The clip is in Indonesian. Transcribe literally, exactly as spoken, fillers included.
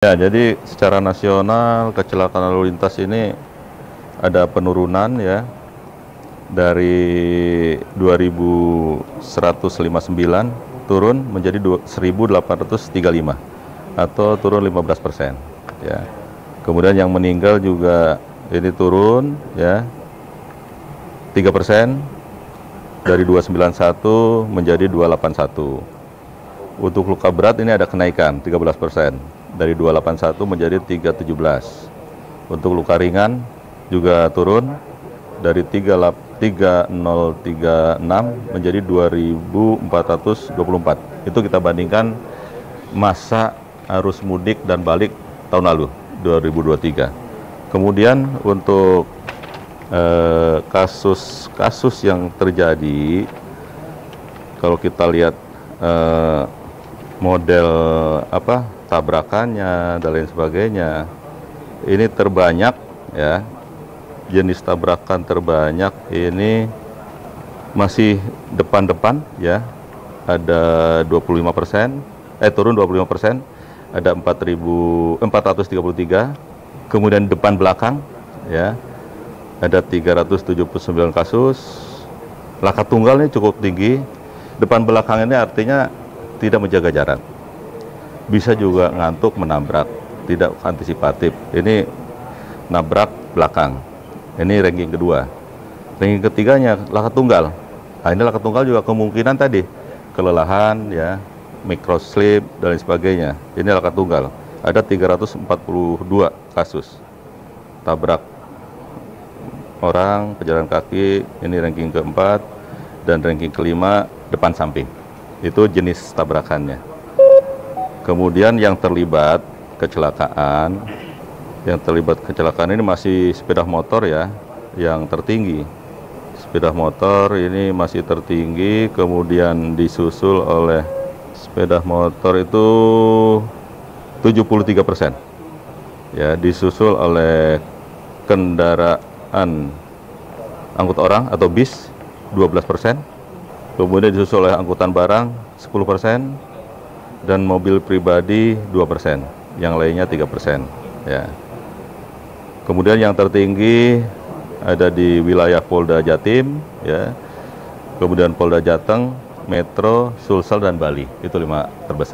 Ya, jadi secara nasional kecelakaan lalu lintas ini ada penurunan ya dari dua ribu seratus lima puluh sembilan turun menjadi seribu delapan ratus tiga puluh lima atau turun lima belas persen ya. Kemudian yang meninggal juga ini turun ya tiga persen dari dua ratus sembilan puluh satu menjadi dua ratus delapan puluh satu. Untuk luka berat ini ada kenaikan tiga belas persen. Dari dua ratus delapan puluh satu menjadi tiga ratus tujuh belas. Untuk luka ringan juga turun dari tiga ribu nol tiga puluh enam menjadi dua ribu empat ratus dua puluh empat. Itu kita bandingkan masa arus mudik dan balik tahun lalu dua ribu dua puluh tiga. Kemudian untuk kasus-kasus eh, yang terjadi, kalau kita lihat eh, model apa tabrakannya dan lain sebagainya, ini terbanyak ya, jenis tabrakan terbanyak ini masih depan-depan ya, ada dua puluh lima persen eh turun dua puluh lima persen, ada empat ribu empat ratus tiga puluh tiga. Kemudian depan belakang ya ada tiga ratus tujuh puluh sembilan kasus. Laka tunggalnya cukup tinggi, depan belakang ini artinya tidak menjaga jarak, bisa juga ngantuk menabrak, tidak antisipatif. Ini nabrak belakang, ini ranking kedua. Ranking ketiganya laka tunggal. Nah, ini laka tunggal juga kemungkinan tadi kelelahan ya, micro sleep dan lain sebagainya. Ini laka tunggal. Ada tiga ratus empat puluh dua kasus tabrak orang pejalan kaki. Ini ranking keempat, dan ranking kelima depan samping. Itu jenis tabrakannya. Kemudian yang terlibat kecelakaan, yang terlibat kecelakaan ini masih sepeda motor ya, yang tertinggi. Sepeda motor ini masih tertinggi, kemudian disusul oleh sepeda motor itu tujuh puluh tiga persen. Ya, disusul oleh kendaraan angkut orang atau bis dua belas persen. Kemudian disusul oleh angkutan barang sepuluh persen dan mobil pribadi dua persen, yang lainnya tiga persen ya. Kemudian yang tertinggi ada di wilayah Polda Jatim ya. Kemudian Polda Jateng, Metro, Sulsel dan Bali, itu lima terbesar.